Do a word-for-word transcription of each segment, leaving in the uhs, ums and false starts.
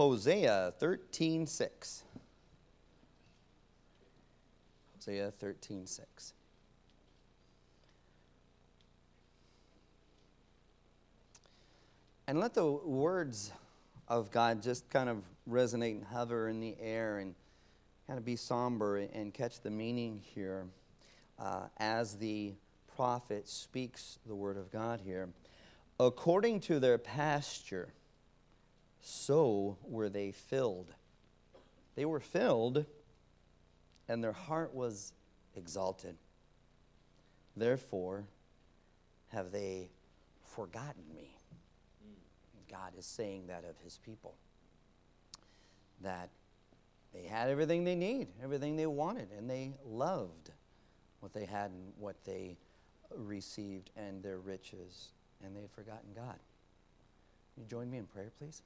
Hosea thirteen six. Hosea thirteen six. And let the words of God just kind of resonate and hover in the air and kind of be somber and catch the meaning here uh, as the prophet speaks the word of God here. According to their pasture, so were they filled. They were filled, and their heart was exalted. Therefore, have they forgotten me? God is saying that of his people, that they had everything they need, everything they wanted, and they loved what they had and what they received and their riches, and they had forgotten God. Can you join me in prayer, please?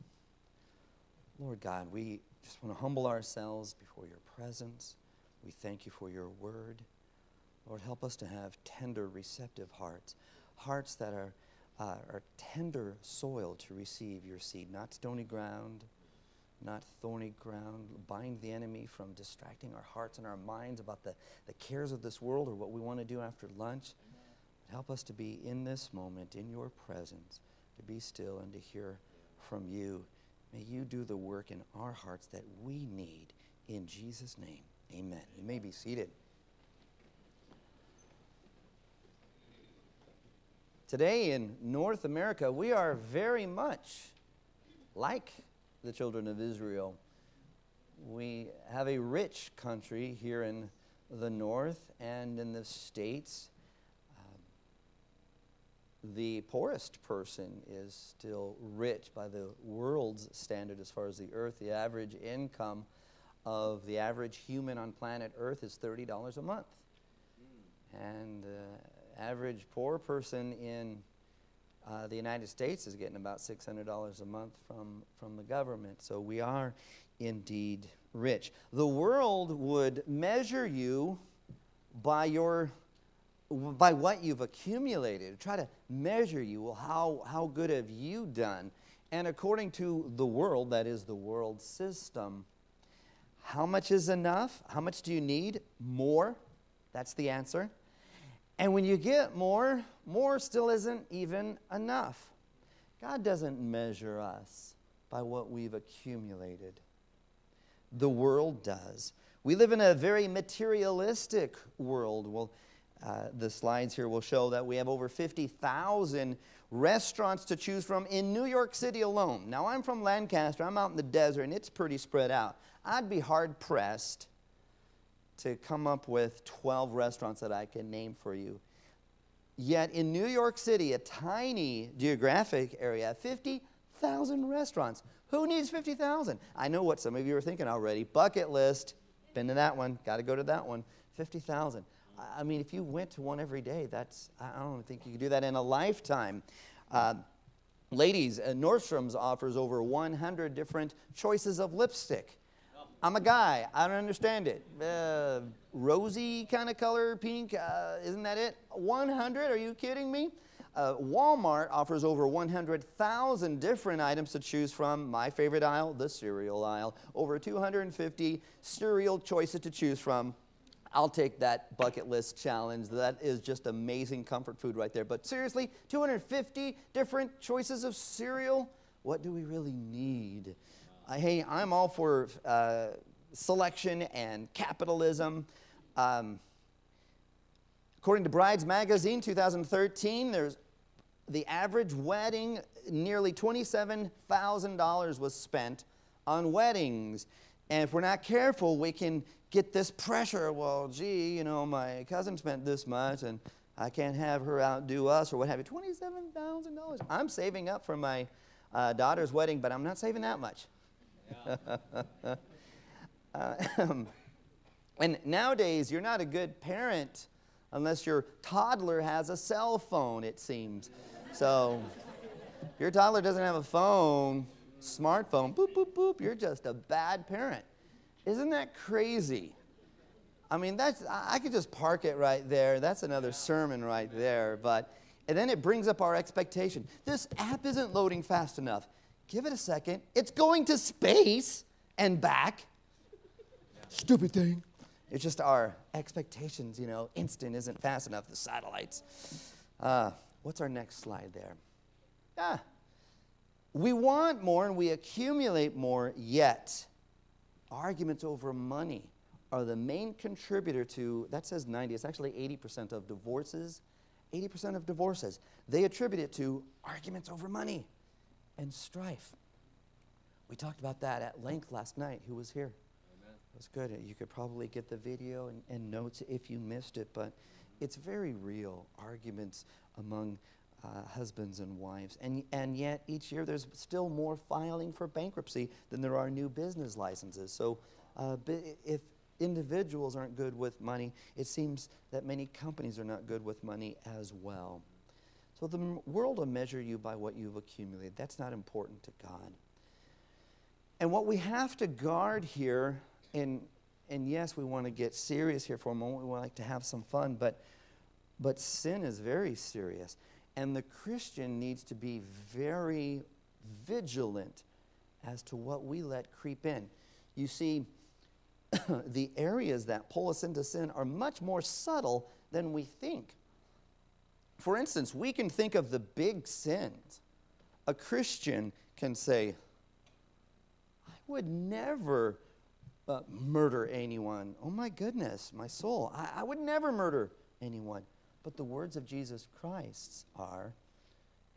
Lord God, we just want to humble ourselves before your presence. We thank you for your word. Lord, help us to have tender, receptive hearts, hearts that are Uh, our tender soil to receive your seed, not stony ground, not thorny ground. Bind the enemy from distracting our hearts and our minds about the, the cares of this world or what we want to do after lunch. But help us to be in this moment, in your presence, to be still and to hear from you. May you do the work in our hearts that we need. In Jesus' name, amen. You may be seated. Today in North America, we are very much like the children of Israel. We have a rich country here in the North and in the States. Um, the poorest person is still rich by the world's standard as far as the earth. The average income of the average human on planet Earth is thirty dollars a month. And... Uh, average poor person in uh, the United States is getting about six hundred dollars a month from, from the government. So we are indeed rich. The world would measure you by, your, by what you've accumulated, try to measure you. Well, how, how good have you done? And according to the world, that is the world system, how much is enough? How much do you need? More. That's the answer. And when you get more, more still isn't even enough. God doesn't measure us by what we've accumulated. The world does. We live in a very materialistic world. Well, uh, the slides here will show that we have over fifty thousand restaurants to choose from in New York City alone. Now, I'm from Lancaster. I'm out in the desert, and it's pretty spread out. I'd be hard-pressed to come up with twelve restaurants that I can name for you. Yet in New York City, a tiny geographic area, fifty thousand restaurants. Who needs fifty thousand? I know what some of you are thinking already. Bucket list. Been to that one. Got to go to that one. fifty thousand. I mean, if you went to one every day, that's, I don't think you could do that in a lifetime. Uh, ladies, uh, Nordstrom's offers over one hundred different choices of lipstick. I'm a guy. I don't understand it. Uh, rosy kind of color, pink, uh, isn't that it? one hundred? Are you kidding me? Uh, Walmart offers over one hundred thousand different items to choose from. My favorite aisle, the cereal aisle. Over two hundred fifty cereal choices to choose from. I'll take that bucket list challenge. That is just amazing comfort food right there. But seriously, two hundred fifty different choices of cereal? What do we really need? Uh, hey, I'm all for uh, selection and capitalism. Um, according to Bride's Magazine, two thousand thirteen, there's the average wedding, nearly twenty-seven thousand dollars was spent on weddings. And if we're not careful, we can get this pressure. Well, gee, you know, my cousin spent this much, and I can't have her outdo us or what have you. twenty-seven thousand dollars. I'm saving up for my uh, daughter's wedding, but I'm not saving that much. uh, and nowadays, you're not a good parent unless your toddler has a cell phone, it seems. So if your toddler doesn't have a phone, smartphone, boop, boop, boop, you're just a bad parent. Isn't that crazy? I mean, that's, I could just park it right there. That's another sermon right there. But, and then it brings up our expectation. This app isn't loading fast enough. Give it a second. It's going to space and back. Stupid thing. It's just our expectations, you know. Instant isn't fast enough, the satellites. Uh, what's our next slide there? Ah. We want more and we accumulate more, yet arguments over money are the main contributor to, that says ninety, it's actually eighty percent of divorces, eighty percent of divorces. They attribute it to arguments over money and strife. We talked about that at length last night. Who was here? Amen. It was good. You could probably get the video and, and notes if you missed it, but it's very real, arguments among uh, husbands and wives. And, and yet each year there's still more filing for bankruptcy than there are new business licenses. So uh, if individuals aren't good with money, it seems that many companies are not good with money as well. So the world will measure you by what you've accumulated. That's not important to God. And what we have to guard here, and, and yes, we want to get serious here for a moment. We want like to have some fun, but, but sin is very serious. And the Christian needs to be very vigilant as to what we let creep in. You see, the areas that pull us into sin are much more subtle than we think. For instance, we can think of the big sins. A Christian can say, I would never uh, murder anyone. Oh my goodness, my soul, I, I would never murder anyone. But the words of Jesus Christ are,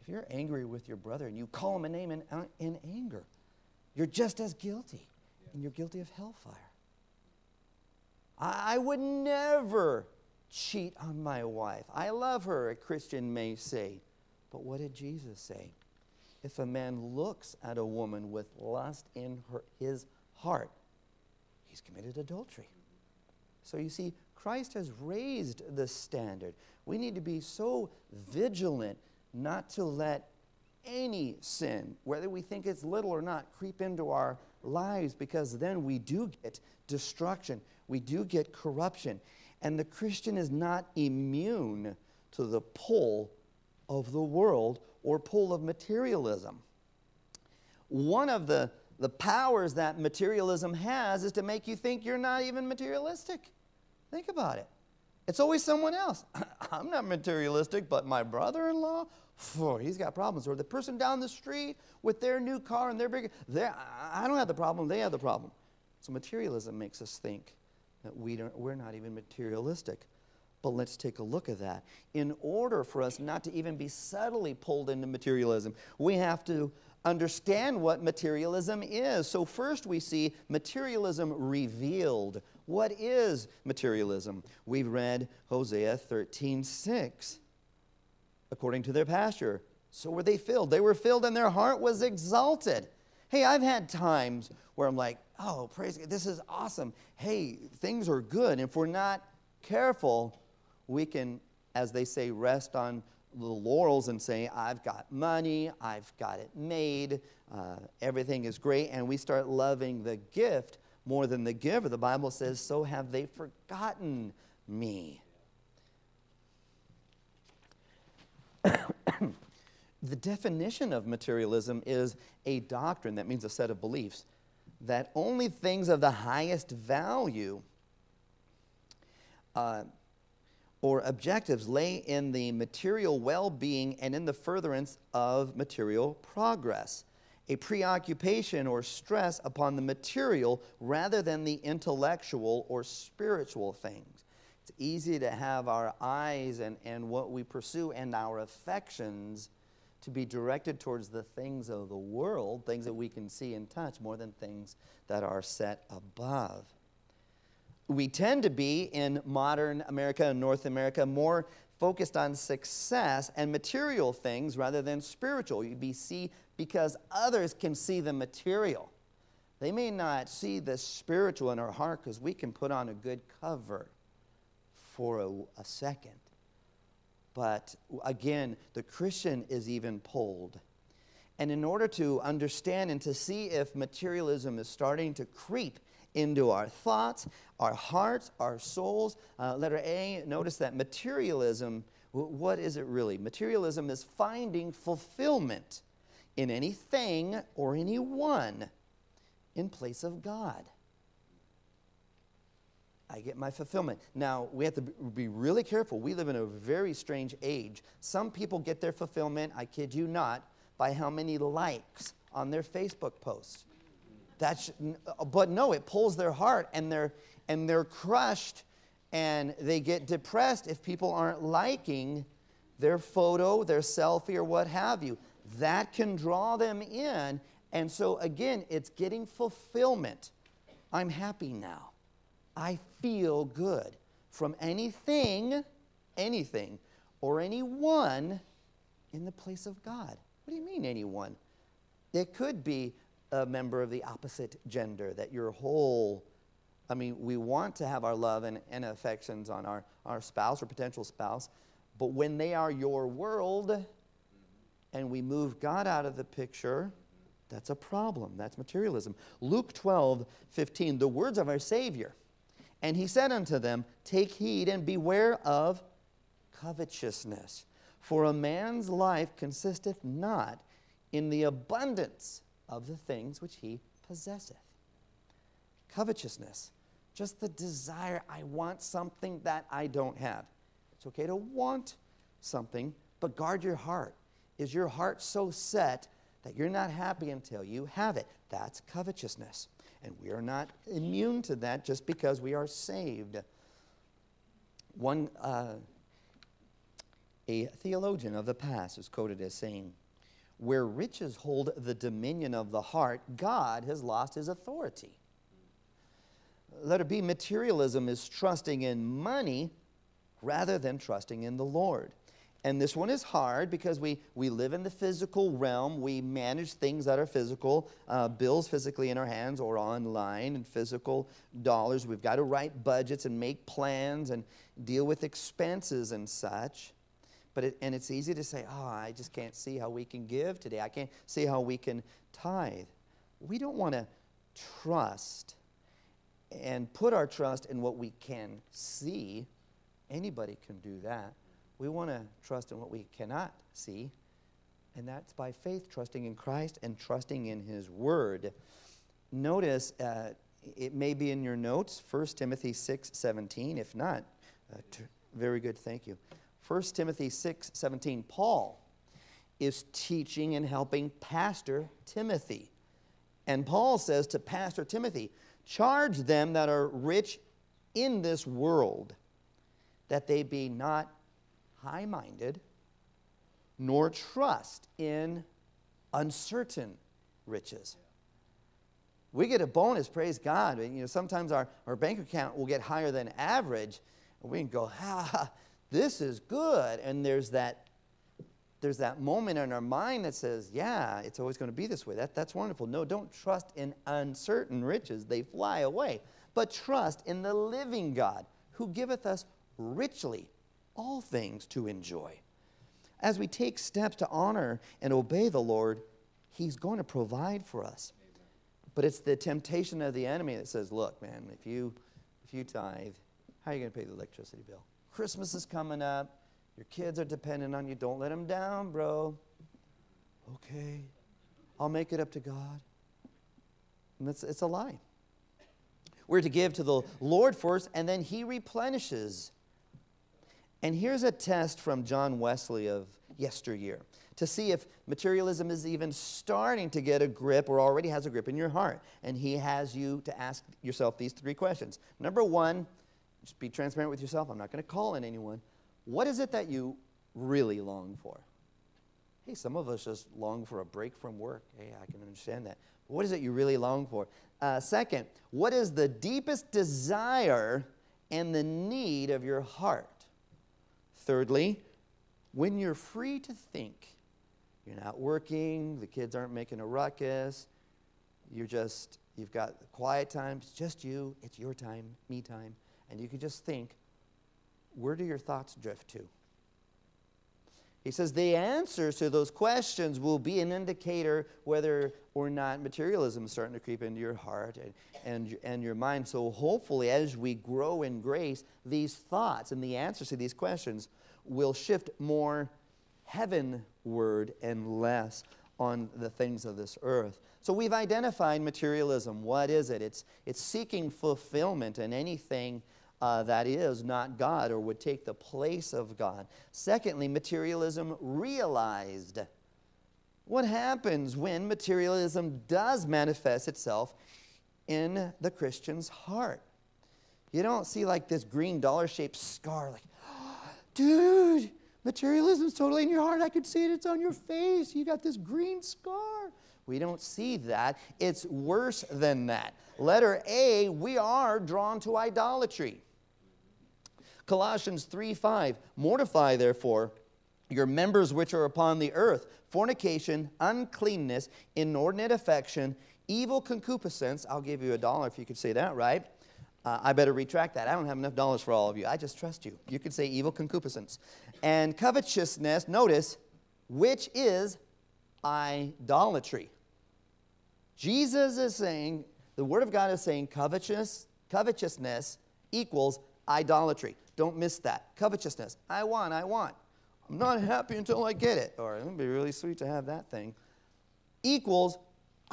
if you're angry with your brother and you call him a name in, uh, in anger, you're just as guilty, and you're guilty of hellfire. I would never cheat on my wife. I love her, a Christian may say. But what did Jesus say? If a man looks at a woman with lust in her, his heart, he's committed adultery. So you see, Christ has raised the standard. We need to be so vigilant not to let any sin, whether we think it's little or not, creep into our lives, because then we do get destruction. We do get corruption. And the Christian is not immune to the pull of the world or pull of materialism. One of the, the powers that materialism has is to make you think you're not even materialistic. Think about it. It's always someone else. I'm not materialistic, but my brother-in-law, oh, he's got problems. Or the person down the street with their new car and their big, I don't have the problem, they have the problem. So materialism makes us think that we don't, we're not even materialistic. But let's take a look at that. In order for us not to even be subtly pulled into materialism, we have to understand what materialism is. So first we see materialism revealed. What is materialism? We've read Hosea thirteen six. According to their pasture, so were they filled. They were filled and their heart was exalted. Hey, I've had times where I'm like, oh, praise God, this is awesome. Hey, things are good. And if we're not careful, we can, as they say, rest on the laurels and say, I've got money, I've got it made, uh, everything is great. And we start loving the gift more than the giver. The Bible says, so have they forgotten me. The definition of materialism is a doctrine, that means a set of beliefs, that only things of the highest value uh, or objectives lay in the material well-being and in the furtherance of material progress. A preoccupation or stress upon the material rather than the intellectual or spiritual things. It's easy to have our eyes and, and what we pursue and our affections to be directed towards the things of the world, things that we can see and touch, more than things that are set above. We tend to be, in modern America and North America, more focused on success and material things rather than spiritual. You'd be see because others can see the material. They may not see the spiritual in our heart because we can put on a good cover for a, a second. But again, the Christian is even pulled. And in order to understand and to see if materialism is starting to creep into our thoughts, our hearts, our souls, uh, letter A, notice that materialism, what is it really? Materialism is finding fulfillment in anything or anyone in place of God. I get my fulfillment. Now, we have to be really careful. We live in a very strange age. Some people get their fulfillment, I kid you not, by how many likes on their Facebook posts. That's, but no, it pulls their heart, and they're, and they're crushed, and they get depressed if people aren't liking their photo, their selfie, or what have you. That can draw them in. And so, again, it's getting fulfillment. I'm happy now. I feel good from anything, anything, or anyone in the place of God. What do you mean, anyone? It could be a member of the opposite gender, that your whole, I mean, we want to have our love and, and affections on our, our spouse or potential spouse, but when they are your world and we move God out of the picture, that's a problem. That's materialism. Luke twelve fifteen, the words of our Savior. And he said unto them, take heed and beware of covetousness, for a man's life consisteth not in the abundance of the things which he possesseth. Covetousness, just the desire, I want something that I don't have. It's okay to want something, but guard your heart. Is your heart so set that you're not happy until you have it? That's covetousness. And we are not immune to that just because we are saved. One, uh, a theologian of the past is quoted as saying, where riches hold the dominion of the heart, God has lost his authority. Letter B, materialism is trusting in money rather than trusting in the Lord. And this one is hard because we, we live in the physical realm. We manage things that are physical, uh, bills physically in our hands or online, and physical dollars. We've got to write budgets and make plans and deal with expenses and such. But it, and it's easy to say, oh, I just can't see how we can give today. I can't see how we can tithe. We don't want to trust and put our trust in what we can see. Anybody can do that. We want to trust in what we cannot see, and that's by faith, trusting in Christ and trusting in his word. Notice, uh, it may be in your notes, First Timothy six seventeen. If not, uh, very good, thank you. First Timothy six seventeen, Paul is teaching and helping Pastor Timothy. And Paul says to Pastor Timothy, charge them that are rich in this world, that they be not high-minded, nor trust in uncertain riches. We get a bonus, praise God. You know, sometimes our, our bank account will get higher than average, and we can go, ah, this is good. And there's that, there's that moment in our mind that says, yeah, it's always going to be this way. That, that's wonderful. No, don't trust in uncertain riches. They fly away. But trust in the living God, who giveth us richly all things to enjoy. As we take steps to honor and obey the Lord, he's going to provide for us. Amen. But it's the temptation of the enemy that says, look, man, if you, if you tithe, how are you going to pay the electricity bill? Christmas is coming up. Your kids are dependent on you. Don't let them down, bro. Okay, I'll make it up to God. And that's, it's a lie. We're to give to the Lord first, and then he replenishes. And here's a test from John Wesley of yesteryear to see if materialism is even starting to get a grip or already has a grip in your heart. And he has you to ask yourself these three questions. Number one, just be transparent with yourself. I'm not going to call on anyone. What is it that you really long for? Hey, some of us just long for a break from work. Hey, I can understand that. What is it you really long for? Uh, second, what is the deepest desire and the need of your heart? Thirdly, when you're free to think, you're not working, the kids aren't making a ruckus, you're just, you've got quiet time, it's just you, it's your time, me time, and you can just think, where do your thoughts drift to? He says the answers to those questions will be an indicator whether or not materialism is starting to creep into your heart and, and, and your mind. So hopefully as we grow in grace, these thoughts and the answers to these questions will shift more heavenward and less on the things of this earth. So we've identified materialism. What is it? It's, it's seeking fulfillment in anything uh, that is not God or would take the place of God. Secondly, materialism realized. What happens when materialism does manifest itself in the Christian's heart? You don't see like this green dollar-shaped scar like, oh, dude, materialism's totally in your heart. I could see it. It's on your face. You got this green scar. We don't see that. It's worse than that. Letter A, we are drawn to idolatry. Colossians three five, mortify therefore your members which are upon the earth, fornication, uncleanness, inordinate affection, evil concupiscence. I'll give you a dollar if you could say that right. Uh, I better retract that. I don't have enough dollars for all of you. I just trust you. You could say evil concupiscence. And covetousness, notice, which is idolatry. Jesus is saying, the Word of God is saying covetous, covetousness equals idolatry. Don't miss that. Covetousness. I want, I want. I'm not happy until I get it. Or it would be really sweet to have that thing. Equals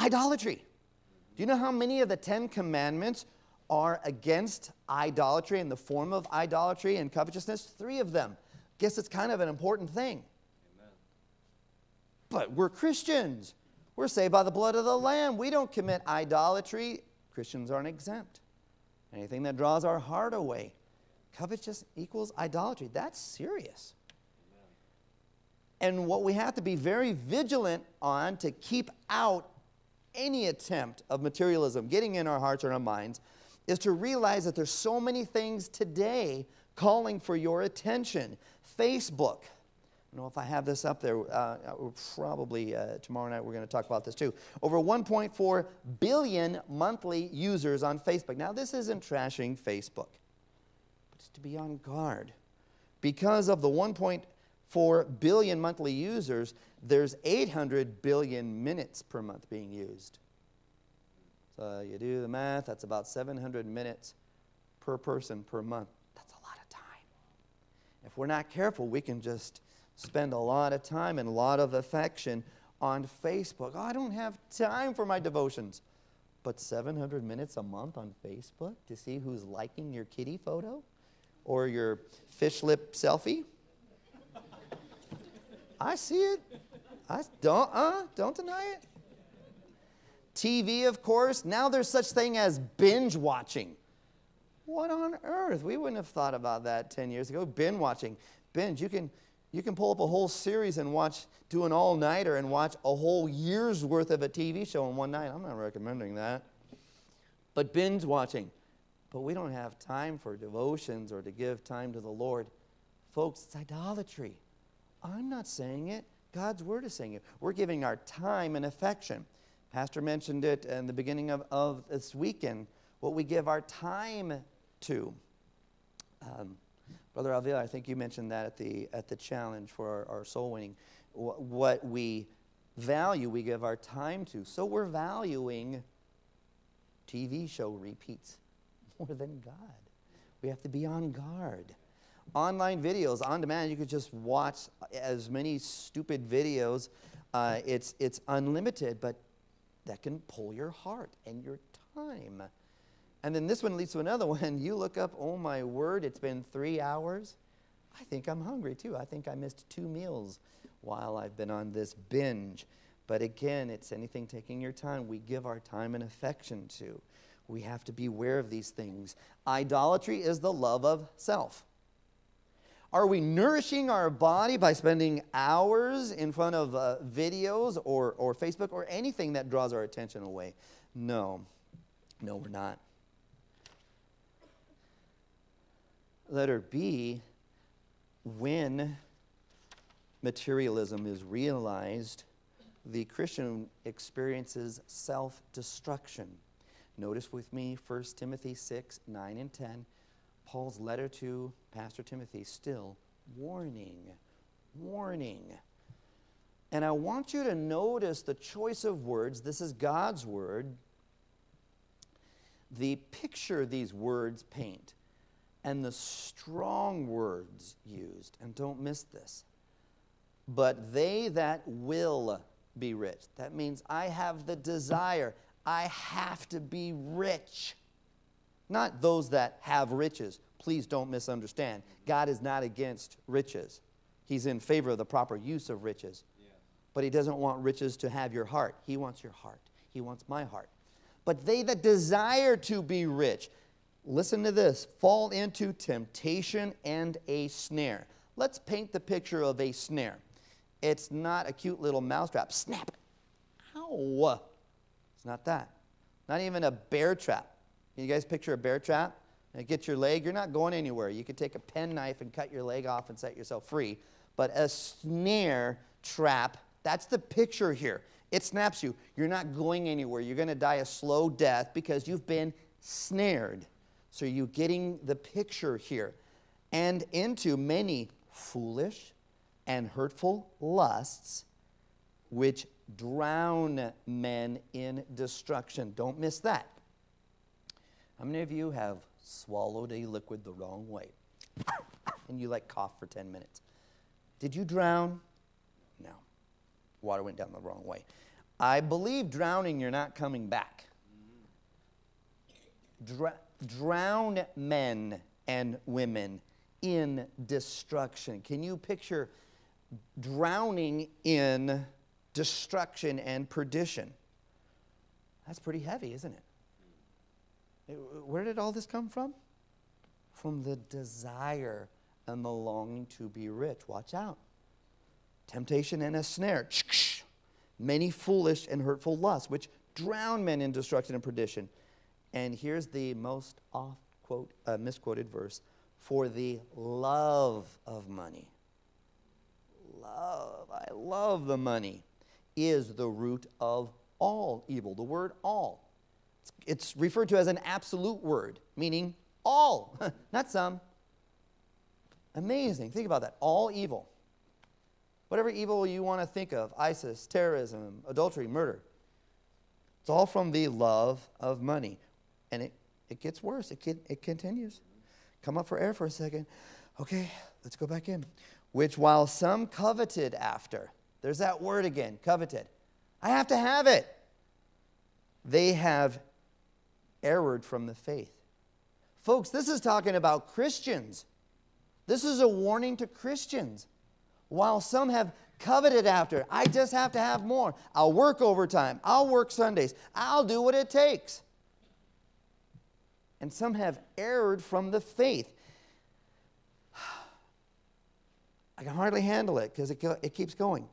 idolatry. Do you know how many of the Ten Commandments are against idolatry and the form of idolatry and covetousness? Three of them. Guess it's kind of an important thing. Amen. But we're Christians. We're saved by the blood of the Lamb. We don't commit idolatry. Christians aren't exempt. Anything that draws our heart away. Covetousness equals idolatry. That's serious. Amen. And what we have to be very vigilant on to keep out any attempt of materialism getting in our hearts or our minds is to realize that there's so many things today calling for your attention. Facebook. I don't know if I have this up there. Uh, probably uh, tomorrow night we're going to talk about this too. Over one point four billion monthly users on Facebook. Now this isn't trashing Facebook. But it's to be on guard. Because of the one point four billion monthly users, there's eight hundred billion minutes per month being used. So you do the math, that's about seven hundred minutes per person per month. That's a lot of time. If we're not careful, we can just spend a lot of time and a lot of affection on Facebook. Oh, I don't have time for my devotions. But seven hundred minutes a month on Facebook to see who's liking your kitty photo or your fish lip selfie? I see it. I don't, uh, don't deny it. T V, of course. Now there's such thing as binge watching. What on earth? We wouldn't have thought about that ten years ago. Binge watching. Binge, you can, you can pull up a whole series and watch, do an all-nighter and watch a whole year's worth of a T V show in one night. I'm not recommending that. But binge watching. But we don't have time for devotions or to give time to the Lord. Folks, it's idolatry. I'm not saying it. God's Word is saying it. We're giving our time and affection. Pastor mentioned it in the beginning of, of this weekend, what we give our time to. Um, Brother Alvila, I think you mentioned that at the, at the challenge for our, our soul winning. Wh what we value, we give our time to. So we're valuing T V show repeats more than God. We have to be on guard. Online videos, on demand, you could just watch as many stupid videos. Uh, it's, it's unlimited, but that can pull your heart and your time. And then this one leads to another one. You look up, oh my word, it's been three hours. I think I'm hungry too. I think I missed two meals while I've been on this binge. But again, it's anything taking your time. We give our time and affection to. We have to be aware of these things. Idolatry is the love of self. Are we nourishing our body by spending hours in front of uh, videos or, or Facebook or anything that draws our attention away? No. No, we're not. Letter B, when materialism is realized, the Christian experiences self-destruction. Notice with me First Timothy six, nine and ten. Paul's letter to Pastor Timothy, still warning, warning. And I want you to notice the choice of words. This is God's word. The picture these words paint and the strong words used. And don't miss this. But they that will be rich. That means I have the desire. I have to be rich. Not those that have riches. Please don't misunderstand. God is not against riches. He's in favor of the proper use of riches. Yeah. But he doesn't want riches to have your heart. He wants your heart. He wants my heart. But they that desire to be rich, listen to this, fall into temptation and a snare. Let's paint the picture of a snare. It's not a cute little mousetrap. Snap. Ow. It's not that. Not even a bear trap. Can you guys picture a bear trap? And get your leg. You're not going anywhere. You could take a pen knife and cut your leg off and set yourself free. But a snare trap, that's the picture here. It snaps you. You're not going anywhere. You're going to die a slow death because you've been snared. So you're getting the picture here. And into many foolish and hurtful lusts, which drown men in destruction. Don't miss that. How many of you have swallowed a liquid the wrong way? And you like cough for ten minutes. Did you drown? No. Water went down the wrong way. I believe drowning, you're not coming back. Dr- drown men and women in destruction. Can you picture drowning in destruction and perdition? That's pretty heavy, isn't it? Where did all this come from? From the desire and the longing to be rich. Watch out. Temptation and a snare. Many foolish and hurtful lusts, which drown men in destruction and perdition. And here's the most oft quote, uh, misquoted verse. For the love of money. Love. I love the money. Is the root of all evil. The word all. It's referred to as an absolute word, meaning all, not some. Amazing. Think about that. All evil. Whatever evil you want to think of, ISIS, terrorism, adultery, murder. It's all from the love of money. And it, it gets worse. It, can, it continues. Come up for air for a second. Okay, let's go back in. Which while some coveted after. There's that word again, coveted. I have to have it. They have erred from the faith. Folks, this is talking about Christians. This is a warning to Christians. While some have coveted after, I just have to have more. I'll work overtime. I'll work Sundays. I'll do what it takes. And some have erred from the faith. I can hardly handle it because it, it keeps going.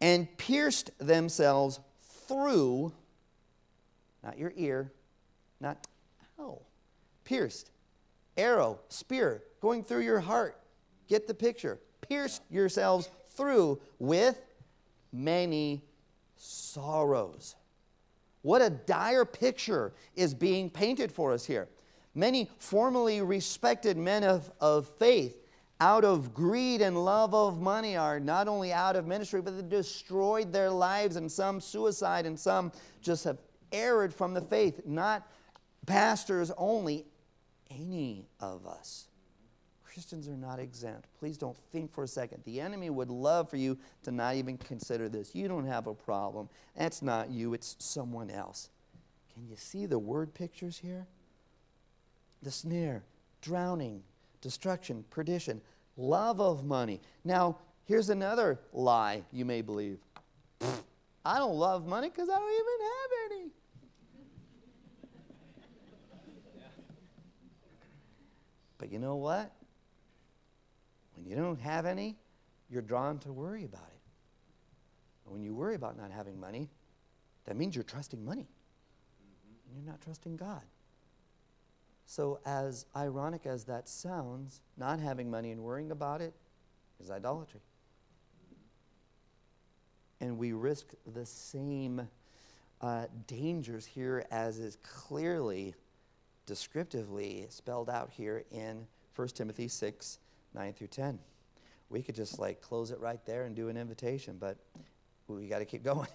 And pierced themselves through. Not your ear, not, ow, pierced, arrow, spear, going through your heart. Get the picture. Pierced yourselves through with many sorrows. What a dire picture is being painted for us here. Many formerly respected men of, of faith, out of greed and love of money, are not only out of ministry, but they destroyed their lives, and some suicide, and some just have erred from the faith. Not pastors only, any of us. Christians are not exempt. Please don't think for a second. The enemy would love for you to not even consider this. You don't have a problem. That's not you, it's someone else. Can you see the word pictures here? The snare, drowning, destruction, perdition, love of money. Now, here's another lie you may believe. I don't love money because I don't even have any. But you know what? When you don't have any, you're drawn to worry about it. And when you worry about not having money, that means you're trusting money. And you're not trusting God. So as ironic as that sounds, not having money and worrying about it is idolatry. And we risk the same uh, dangers here as is clearly, descriptively spelled out here in First Timothy six, nine through ten. We could just like close it right there and do an invitation, but we got to keep going.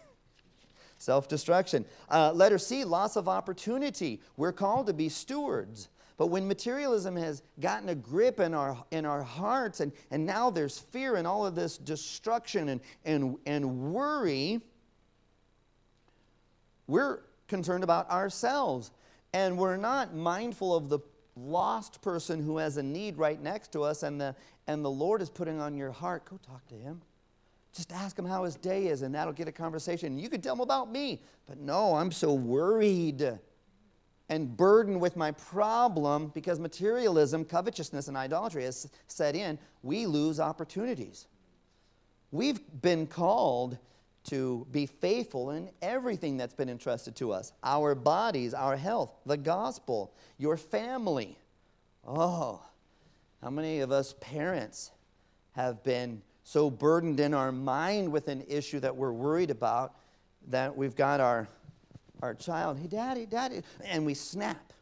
Self-destruction. Uh, letter C, loss of opportunity. We're called to be stewards. But when materialism has gotten a grip in our, in our hearts, and, and now there's fear and all of this destruction and, and, and worry, We're concerned about ourselves, and we're not mindful of the lost person who has a need right next to us, and the, and the Lord is putting on your heart, go talk to him. Just ask him how his day is, and that'll get a conversation. You could tell him about me, but no, I'm so worried and burdened with my problem because materialism, covetousness, and idolatry has set in. We lose opportunities. We've been called to be faithful in everything that's been entrusted to us. Our bodies, our health, the gospel, your family. Oh, how many of us parents have been so burdened in our mind with an issue that we're worried about that we've got our, our child, hey, daddy, daddy, and we snap.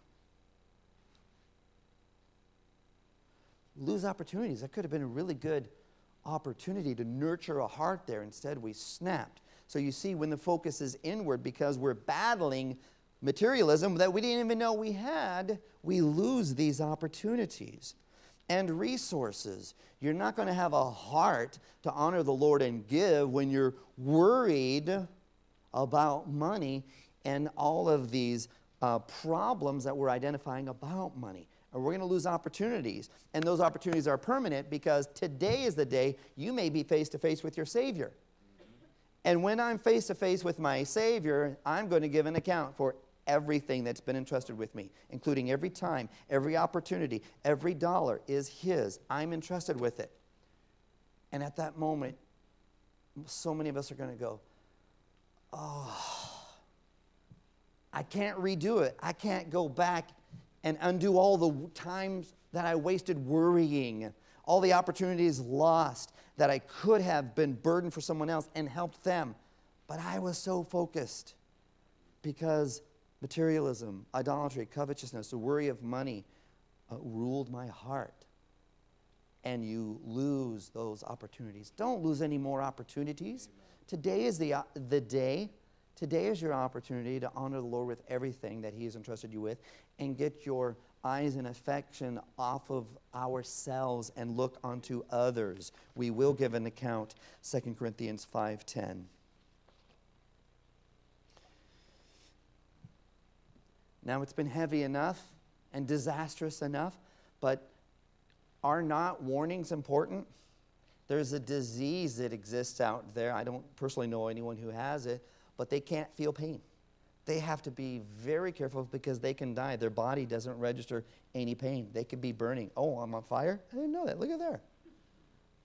Lose opportunities. That could have been a really good opportunity to nurture a heart there. Instead, we snapped. So you see, when the focus is inward, because we're battling materialism that we didn't even know we had, we lose these opportunities. And resources. You're not going to have a heart to honor the Lord and give when you're worried about money and all of these uh, problems that we're identifying about money. Or we're going to lose opportunities. And those opportunities are permanent, because today is the day you may be face-to-face with your Savior. And when I'm face-to-face with my Savior, I'm going to give an account for everything that's been entrusted with me, including every time, every opportunity, every dollar is his. I'm entrusted with it. And at that moment, so many of us are going to go, oh, I can't redo it. I can't go back and undo all the times that I wasted worrying, all the opportunities lost that I could have been burdened for someone else and helped them. But I was so focused because materialism, idolatry, covetousness, the worry of money uh, ruled my heart. And you lose those opportunities. Don't lose any more opportunities. Amen. Today is the, uh, the day. Today is your opportunity to honor the Lord with everything that he has entrusted you with, and get your eyes and affection off of ourselves and look onto others. We will give an account, Second Corinthians five ten. Now, it's been heavy enough and disastrous enough, but are not warnings important? There's a disease that exists out there. I don't personally know anyone who has it, but they can't feel pain. They have to be very careful because they can die. Their body doesn't register any pain. They could be burning. Oh, I'm on fire? I didn't know that. Look at there.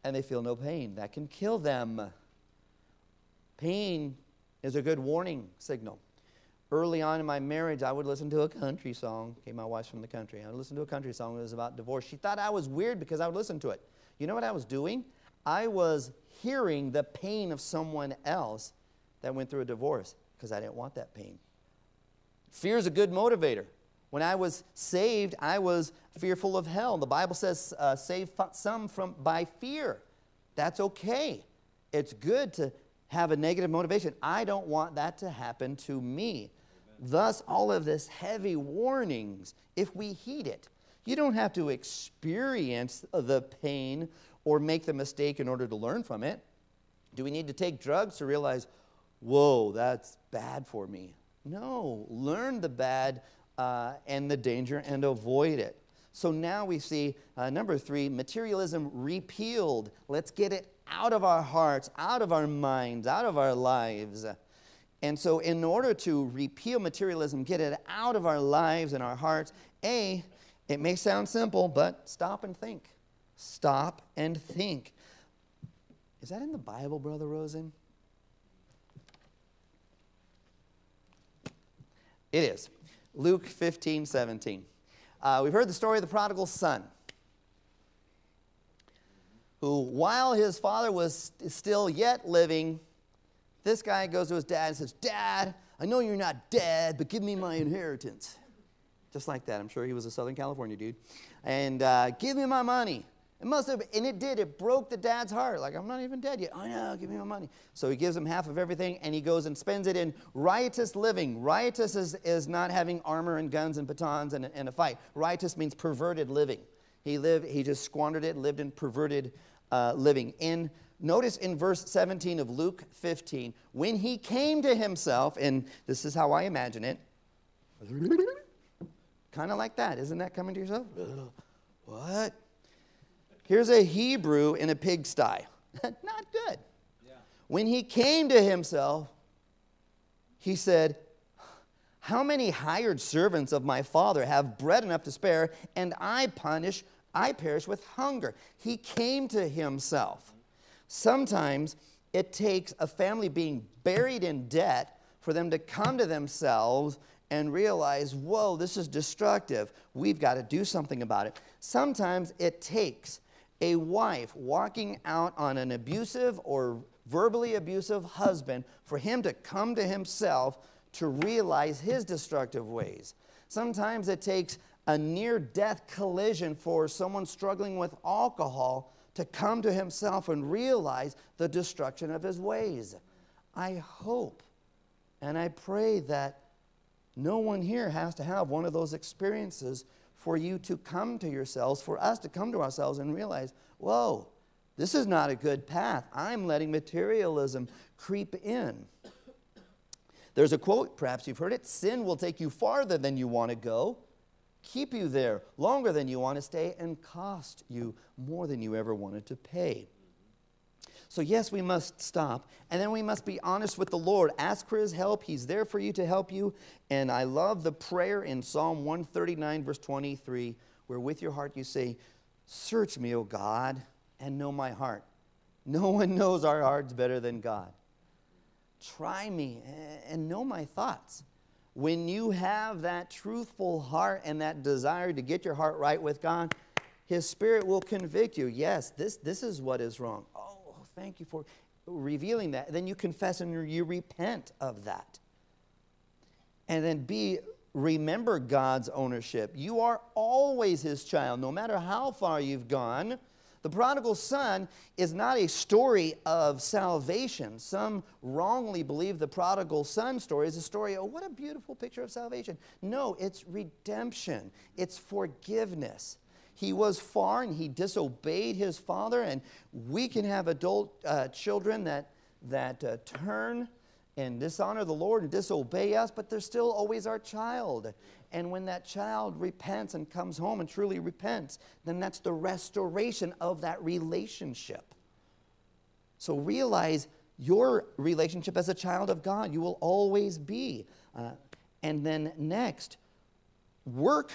And they feel no pain. That can kill them. Pain is a good warning signal. Early on in my marriage, I would listen to a country song. Okay, my wife's from the country. I would listen to a country song that was about divorce. She thought I was weird because I would listen to it. You know what I was doing? I was hearing the pain of someone else that went through a divorce, because I didn't want that pain. Fear is a good motivator. When I was saved, I was fearful of hell. The Bible says, uh, save some from by fear. That's okay. It's good to have a negative motivation. I don't want that to happen to me. Thus, all of this heavy warnings, if we heed it, you don't have to experience the pain or make the mistake in order to learn from it. Do we need to take drugs to realize, whoa, that's bad for me? No, learn the bad uh, and the danger and avoid it. So now we see uh, number three, materialism repealed. Let's get it out of our hearts, out of our minds, out of our lives. And so in order to repeal materialism, get it out of our lives and our hearts, A, it may sound simple, but stop and think. Stop and think. Is that in the Bible, Brother Rosen? It is. Luke fifteen seventeen. Uh, we've heard the story of the prodigal son, who, while his father was st- still yet living, this guy goes to his dad and says, Dad, I know you're not dead, but give me my inheritance. Just like that. I'm sure he was a Southern California dude. And uh, give me my money. It must have, and it did. It broke the dad's heart. Like, I'm not even dead yet. Oh, no, give me my money. So he gives him half of everything, and he goes and spends it in riotous living. Riotous is, is not having armor and guns and batons and, and a fight. Riotous means perverted living. He lived, he just squandered it, lived in perverted uh, living. In Notice in verse seventeen of Luke fifteen, when he came to himself, and this is how I imagine it, kind of like that. Isn't that coming to yourself? What? Here's a Hebrew in a pigsty. Not good. Yeah. When he came to himself, he said, how many hired servants of my father have bread enough to spare, and I punish, I perish with hunger? He came to himself. Sometimes it takes a family being buried in debt for them to come to themselves and realize, whoa, this is destructive. We've got to do something about it. Sometimes it takes a wife walking out on an abusive or verbally abusive husband for him to come to himself to realize his destructive ways. Sometimes it takes a near-death collision for someone struggling with alcohol to come to himself and realize the destruction of his ways. I hope and I pray that no one here has to have one of those experiences for you to come to yourselves, for us to come to ourselves and realize, whoa, this is not a good path. I'm letting materialism creep in. There's a quote, perhaps you've heard it, sin will take you farther than you want to go, keep you there longer than you want to stay, and cost you more than you ever wanted to pay. So yes, we must stop, and then we must be honest with the Lord. Ask for his help. He's there for you to help you. And I love the prayer in Psalm one thirty-nine, verse twenty-three, where with your heart you say, search me, O God, and know my heart. No one knows our hearts better than God. Try me and know my thoughts. When you have that truthful heart and that desire to get your heart right with God, his Spirit will convict you. Yes, this, this is what is wrong. Thank you for revealing that. Then you confess and you repent of that. And then B, remember God's ownership. You are always his child, no matter how far you've gone. The prodigal son is not a story of salvation. Some wrongly believe the prodigal son story is a story, oh, what a beautiful picture of salvation. No, it's redemption. It's forgiveness. He was far and he disobeyed his father, and we can have adult uh, children that, that uh, turn and dishonor the Lord and disobey us, but they're still always our child. And when that child repents and comes home and truly repents, then that's the restoration of that relationship. So realize your relationship as a child of God, you will always be. Uh, and then next, work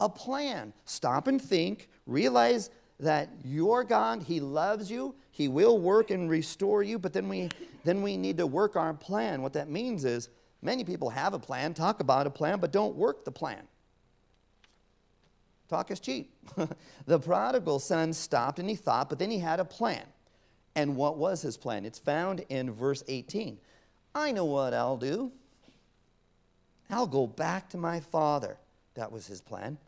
a plan. Stop and think. Realize that your God, he loves you. He will work and restore you, but then we, then we need to work our plan. What that means is many people have a plan, talk about a plan, but don't work the plan. Talk is cheap. The prodigal son stopped and he thought, but then he had a plan. And what was his plan? It's found in verse eighteen. I know what I'll do. I'll go back to my father. That was his plan.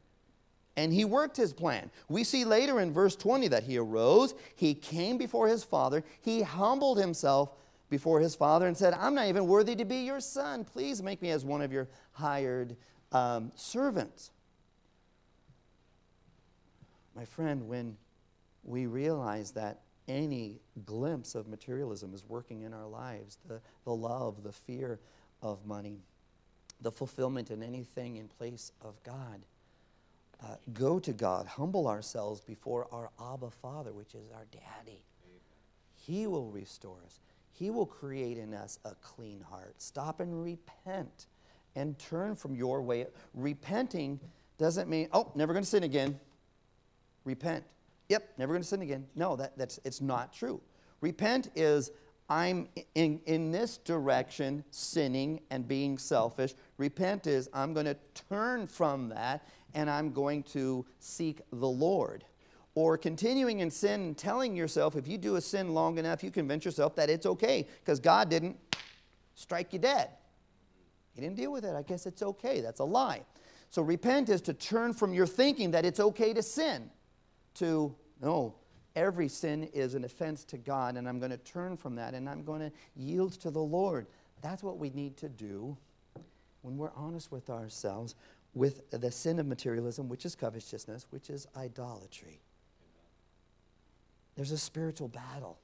And he worked his plan. We see later in verse twenty that he arose, he came before his father, he humbled himself before his father and said, I'm not even worthy to be your son. Please make me as one of your hired um, servants. My friend, when we realize that any glimpse of materialism is working in our lives, the, the love, the fear of money, the fulfillment in anything in place of God, Uh, go to God, humble ourselves before our Abba Father, which is our Daddy. He will restore us. He will create in us a clean heart. Stop and repent and turn from your way. Repenting doesn't mean, oh, never going to sin again. Repent. Yep, never going to sin again. No, that, that's, it's not true. Repent is, I'm in, in this direction, sinning and being selfish. Repent is, I'm going to turn from that and I'm going to seek the Lord. Or continuing in sin and telling yourself, if you do a sin long enough, you convince yourself that it's okay because God didn't strike you dead. He didn't deal with it. I guess it's okay. That's a lie. So repent is to turn from your thinking that it's okay to sin to, no, every sin is an offense to God, and I'm going to turn from that, and I'm going to yield to the Lord. That's what we need to do when we're honest with ourselves with the sin of materialism, which is covetousness, which is idolatry. There's a spiritual battle.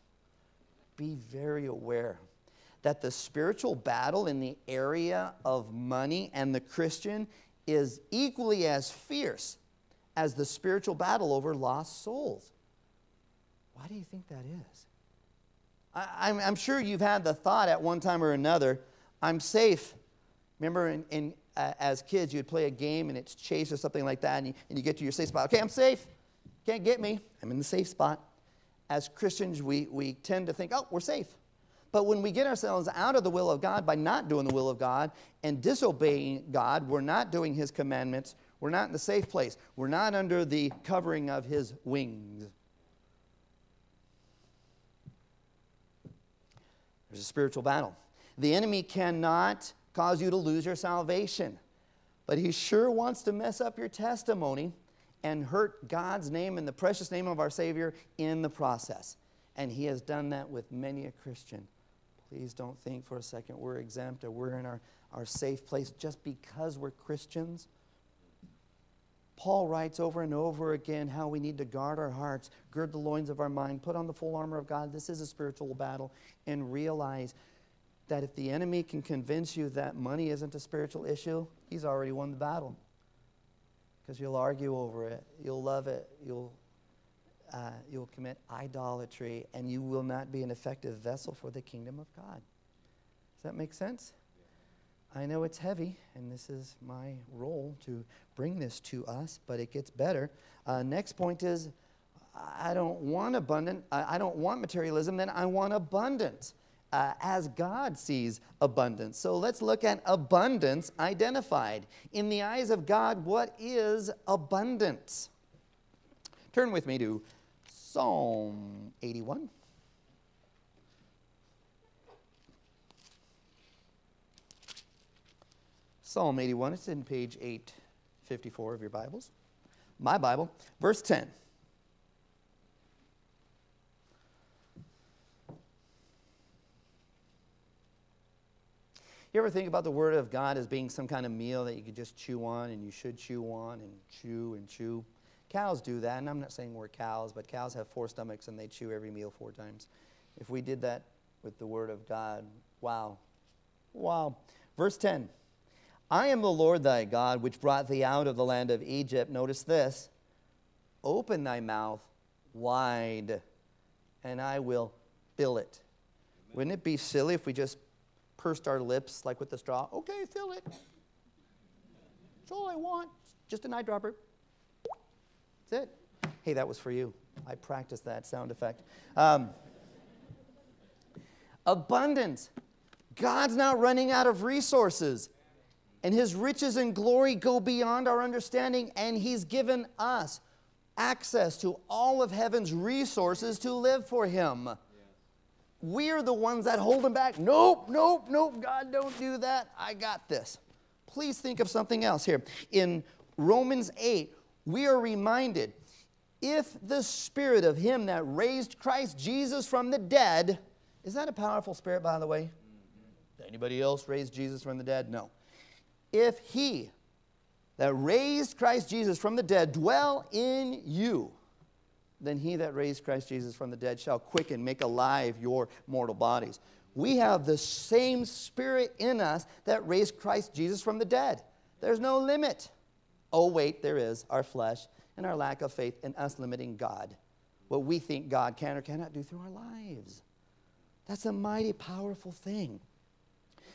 be very aware that the spiritual battle in the area of money and the Christian is equally as fierce as the spiritual battle over lost souls. Why do you think that is? I, I'm, I'm sure you've had the thought at one time or another, I'm safe. Remember, in, in, uh, as kids, you'd play a game and it's chase or something like that, and you, and you get to your safe spot. Okay, I'm safe. Can't get me. I'm in the safe spot. As Christians, we, we tend to think, oh, we're safe. But when we get ourselves out of the will of God by not doing the will of God and disobeying God, we're not doing His commandments, we're not in the safe place, we're not under the covering of His wings. There's a spiritual battle. The enemy cannot cause you to lose your salvation, but he sure wants to mess up your testimony and hurt God's name and the precious name of our Savior in the process. And he has done that with many a Christian. Please don't think for a second we're exempt or we're in our, our safe place just because we're Christians. Paul writes over and over again how we need to guard our hearts, gird the loins of our mind, put on the full armor of God. This is a spiritual battle. And realize that if the enemy can convince you that money isn't a spiritual issue, he's already won the battle. Because you'll argue over it. You'll love it. You'll Uh, you'll commit idolatry, and you will not be an effective vessel for the kingdom of God. Does that make sense? I know it's heavy, and this is my role to bring this to us, but it gets better. Uh, next point is, I don't want abundant. I don't want materialism. Then I want abundance, uh, as God sees abundance. So let's look at abundance identified. In the eyes of God, what is abundance? Turn with me to Psalm eighty-one. Psalm eighty-one, it's in page eight fifty-four of your Bibles. My Bible, verse ten. You ever think about the Word of God as being some kind of meal that you could just chew on, and you should chew on and chew and chew? Cows do that, and I'm not saying we're cows, but cows have four stomachs and they chew every meal four times. If we did that with the Word of God, wow. Wow. Verse ten. I am the Lord thy God, which brought thee out of the land of Egypt. Notice this. Open thy mouth wide, and I will fill it. Amen. Wouldn't it be silly if we just pursed our lips like with the straw? Okay, fill it. That's all I want. Just an eyedropper. It. Hey, that was for you. I practiced that sound effect. Um, abundance. God's not running out of resources. And His riches and glory go beyond our understanding. And He's given us access to all of heaven's resources to live for Him. Yeah. We're the ones that hold Him back. Nope, nope, nope. God, don't do that. I got this. Please think of something else here. In Romans eight, we are reminded, if the Spirit of Him that raised Christ Jesus from the dead, is that a powerful Spirit, by the way? Mm-hmm. Did anybody else raise Jesus from the dead? No. If He that raised Christ Jesus from the dead dwell in you, then He that raised Christ Jesus from the dead shall quicken, make alive your mortal bodies. We have the same Spirit in us that raised Christ Jesus from the dead. There's no limit. Oh, wait, there is our flesh and our lack of faith and us limiting God. What we think God can or cannot do through our lives. That's a mighty powerful thing.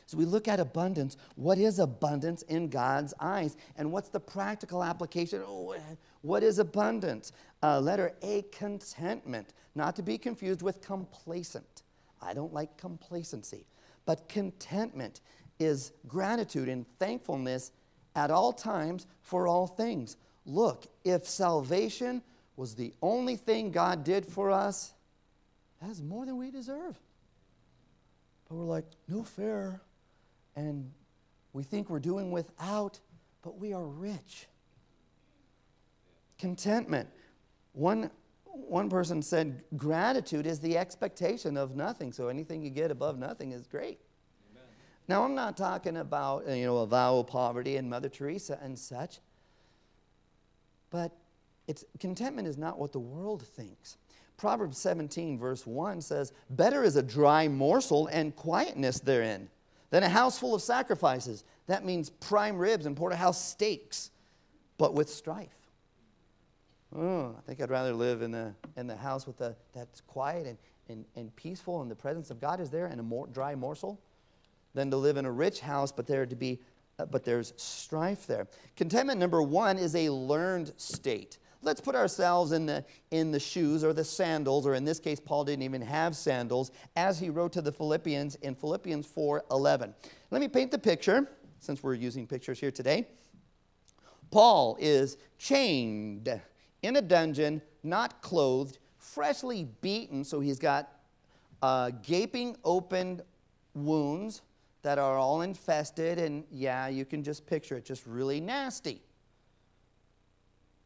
So we look at abundance. What is abundance in God's eyes? And what's the practical application? Oh, what is abundance? Uh, letter A, contentment. Not to be confused with complacent. I don't like complacency. But contentment is gratitude and thankfulness at all times, for all things. Look, if salvation was the only thing God did for us, that is more than we deserve. But we're like, no fair. And we think we're doing without, but we are rich. Contentment. One, one person said, gratitude is the expectation of nothing. So anything you get above nothing is great. Now, I'm not talking about, you know, a vow of poverty and Mother Teresa and such. But it's, contentment is not what the world thinks. Proverbs seventeen verse one says, "Better is a dry morsel and quietness therein than a house full of sacrifices." That means prime ribs and porterhouse steaks, but with strife. Oh, I think I'd rather live in the, in the house with the, that's quiet and, and, and peaceful, and the presence of God is there, and a more dry morsel, than to live in a rich house, but there to be, uh, but there's strife there. Contentment, number one, is a learned state. Let's put ourselves in the, in the shoes or the sandals, or in this case, Paul didn't even have sandals, as he wrote to the Philippians in Philippians four eleven. Let me paint the picture, since we're using pictures here today. Paul is chained in a dungeon, not clothed, freshly beaten, so he's got uh, gaping open wounds that are all infested, and yeah, you can just picture it, just really nasty.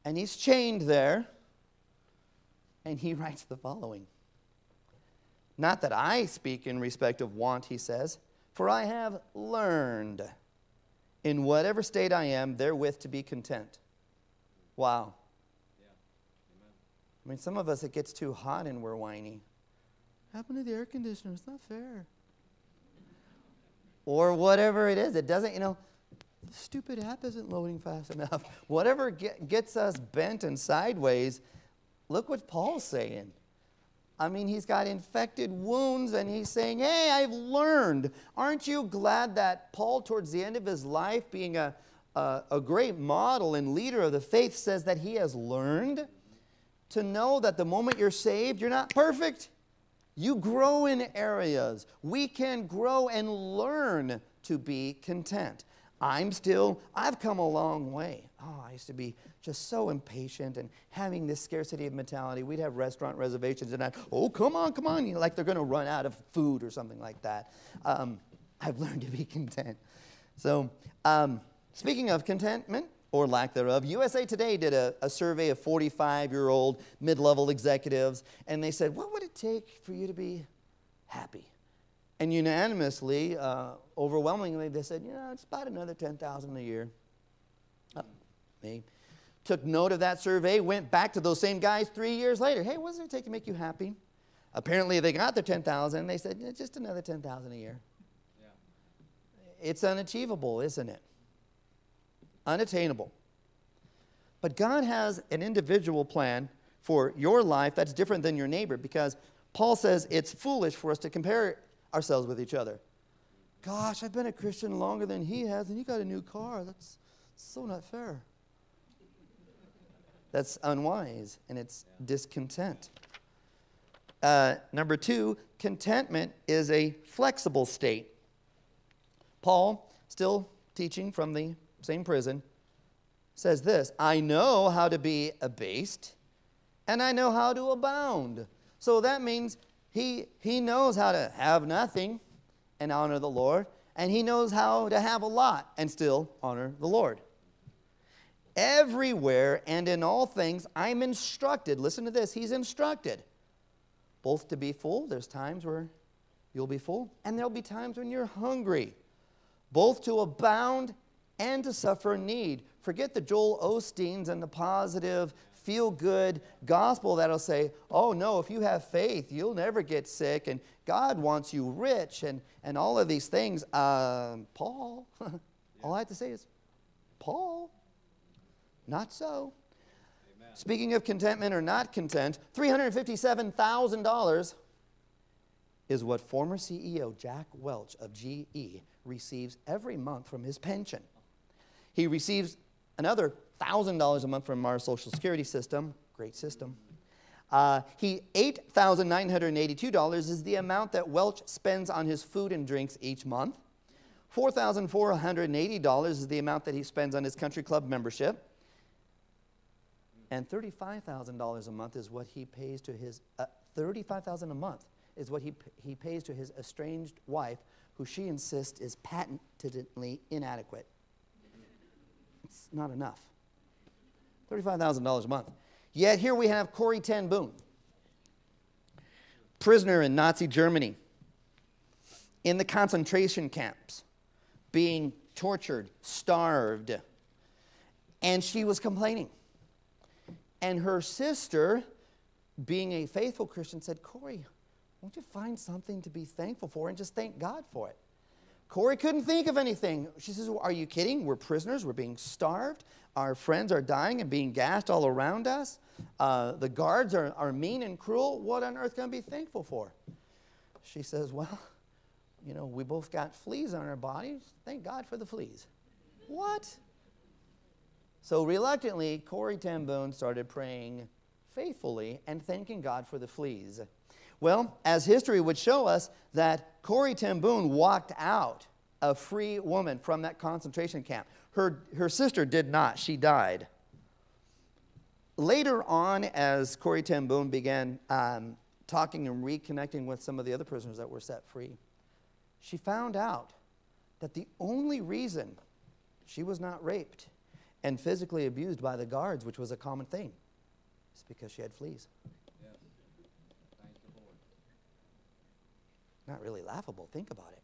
And he's chained there, and he writes the following. "Not that I speak in respect of want," he says, "for I have learned in whatever state I am therewith to be content." Wow. Yeah. Amen. I mean, some of us, it gets too hot and we're whiny. What happened to the air conditioner? It's not fair. Or whatever it is. It doesn't, you know, the stupid app isn't loading fast enough. Whatever get, gets us bent and sideways, look what Paul's saying. I mean, he's got infected wounds, and he's saying, hey, I've learned. Aren't you glad that Paul, towards the end of his life, being a, a, a great model and leader of the faith, says that he has learned to know that the moment you're saved, you're not perfect. You grow in areas. We can grow and learn to be content. I'm still, I've come a long way. Oh, I used to be just so impatient and having this scarcity of mentality. We'd have restaurant reservations and I'd, oh, come on, come on. You know, like they're going to run out of food or something like that. Um, I've learned to be content. So um, speaking of contentment or lack thereof, U S A Today did a, a survey of forty-five-year-old mid-level executives, and they said, what would it take for you to be happy? And unanimously, uh, overwhelmingly, they said, you know, it's about another ten thousand dollars a year. Uh, they took note of that survey, went back to those same guys three years later. Hey, what does it take to make you happy? Apparently, they got their ten thousand dollars, and they said, yeah, just another ten thousand dollars a year. Yeah. It's unachievable, isn't it? Unattainable. But God has an individual plan for your life that's different than your neighbor, because Paul says it's foolish for us to compare ourselves with each other. Gosh, I've been a Christian longer than he has, and he got a new car. That's so not fair. That's unwise, and it's yeah. discontent. Uh, number two, contentment is a flexible state. Paul, still teaching from the same prison, says this, "I know how to be abased, and I know how to abound." So that means He, he knows how to have nothing and honor the Lord, and he knows how to have a lot and still honor the Lord. "Everywhere and in all things I'm instructed." Listen to this. He's instructed both to be full. There's times where you'll be full, and there'll be times when you're hungry. Both to abound and to suffer need. Forget the Joel Osteens and the positive feel-good gospel that'll say, oh, no, if you have faith, you'll never get sick, and God wants you rich, and, and all of these things. Um, Paul, all I have to say is, Paul, not so. Amen. Speaking of contentment or not content, three hundred fifty-seven thousand dollars is what former C E O Jack Welch of G E receives every month from his pension. He receives another one thousand dollars a month from our Social Security system. Great system. Uh, he eight thousand nine hundred eighty-two dollars is the amount that Welch spends on his food and drinks each month. four thousand four hundred eighty dollars is the amount that he spends on his country club membership. And thirty-five thousand dollars a month is what he pays to his uh, thirty-five thousand dollars a month is what he he pays to his estranged wife, who she insists is patently inadequate. It's not enough. thirty-five thousand dollars a month. Yet here we have Corrie Ten Boom, prisoner in Nazi Germany, in the concentration camps, being tortured, starved, and she was complaining. And her sister being a faithful Christian, said, Corrie, won't you find something to be thankful for and just thank God for it? Corrie couldn't think of anything. She says, well, are you kidding? We're prisoners. We're being starved. Our friends are dying and being gassed all around us. Uh, the guards are, are mean and cruel. What on earth can I be thankful for? She says, well, you know, we both got fleas on our bodies. Thank God for the fleas. What? So reluctantly, Corrie Ten Boom started praying faithfully and thanking God for the fleas. Well, as history would show us, that Corrie Ten Boom walked out a free woman from that concentration camp. Her, her sister did not. She died. Later on, as Corrie Ten Boom began um, talking and reconnecting with some of the other prisoners that were set free, she found out that the only reason she was not raped and physically abused by the guards, which was a common thing, is because she had fleas. Yes. Thank you, Lord. Not really laughable. Think about it.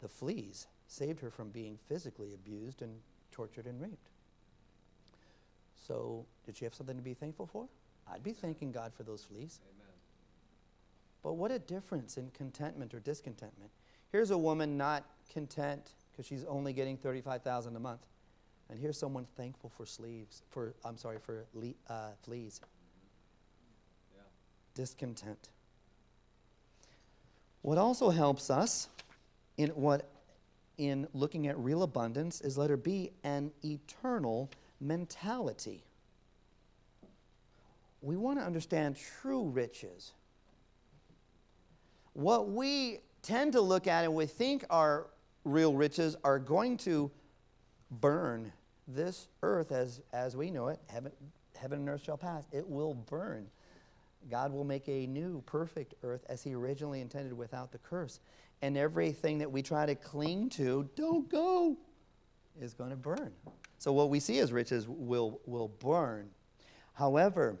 The fleas saved her from being physically abused and tortured and raped. So did she have something to be thankful for? I'd be thanking God for those fleas. Amen. But what a difference in contentment or discontentment. Here's a woman not content because she's only getting thirty-five thousand dollars a month. And here's someone thankful for sleeves, for, I'm sorry, for le uh, fleas. Mm-hmm. Yeah. Discontent. What also helps us in, what, in looking at real abundance is letter B, an eternal mentality. We want to understand true riches. What we tend to look at and we think are real riches are going to burn this earth as, as we know it. Heaven, heaven and earth shall pass. It will burn. God will make a new, perfect earth as he originally intended without the curse. And everything that we try to cling to, don't go, is going to burn. So what we see as riches will, will burn. However,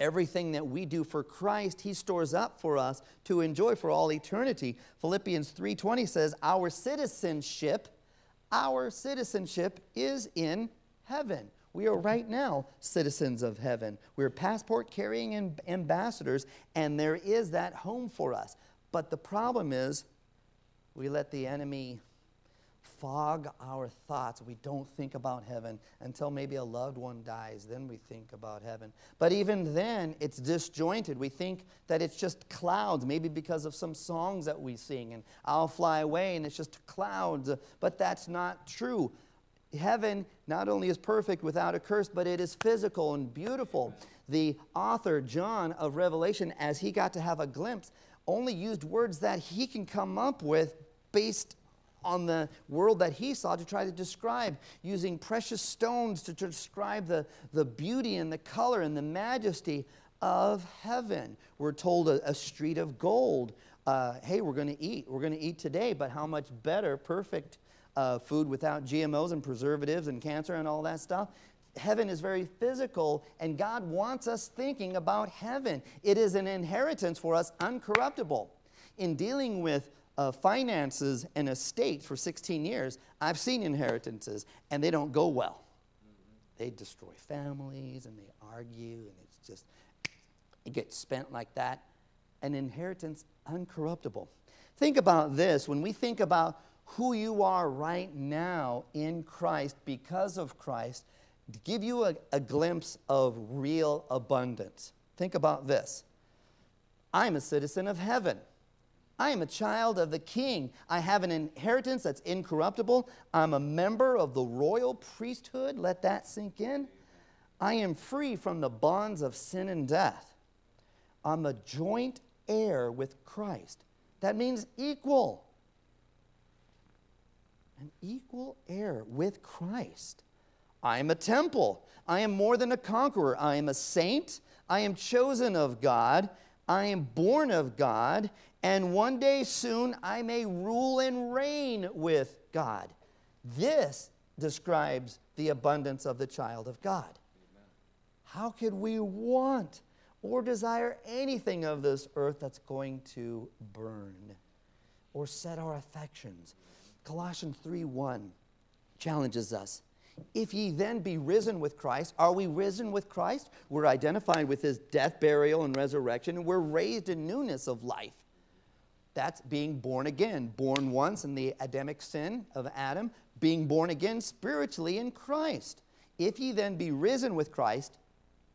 everything that we do for Christ, he stores up for us to enjoy for all eternity. Philippians three twenty says, our citizenship Our citizenship is in heaven. We are right now citizens of heaven. We're passport-carrying ambassadors, and there is that home for us. But the problem is we let the enemy fog our thoughts. We don't think about heaven until maybe a loved one dies. Then we think about heaven. But even then, it's disjointed. We think that it's just clouds, maybe because of some songs that we sing, and I'll fly away, and it's just clouds. But that's not true. Heaven not only is perfect without a curse, but it is physical and beautiful. The author, John of Revelation, as he got to have a glimpse, only used words that he can come up with based on on the world that he saw to try to describe, using precious stones to describe the, the beauty and the color and the majesty of heaven. We're told a, a street of gold. Uh, hey, we're going to eat. We're going to eat today, but how much better, perfect uh, food without G M Os and preservatives and cancer and all that stuff. Heaven is very physical, and God wants us thinking about heaven. It is an inheritance for us, uncorruptible. In dealing with Uh, finances and estate for sixteen years, I've seen inheritances, and they don't go well. Mm-hmm. They destroy families, and they argue, and it's just, it gets spent like that. An inheritance uncorruptible. Think about this. When we think about who you are right now in Christ, because of Christ, to give you a, a glimpse of real abundance. Think about this. I'm a citizen of heaven. I am a child of the King. I have an inheritance that's incorruptible. I'm a member of the royal priesthood. Let that sink in. I am free from the bonds of sin and death. I'm a joint heir with Christ. That means equal. An equal heir with Christ. I am a temple. I am more than a conqueror. I am a saint. I am chosen of God. I am born of God, and one day soon I may rule and reign with God. This describes the abundance of the child of God. Amen. How could we want or desire anything of this earth that's going to burn or set our affections? Colossians three one challenges us. If ye then be risen with Christ, are we risen with Christ? We're identified with his death, burial, and resurrection, and we're raised in newness of life. That's being born again. Born once in the Adamic sin of Adam, being born again spiritually in Christ. If ye then be risen with Christ,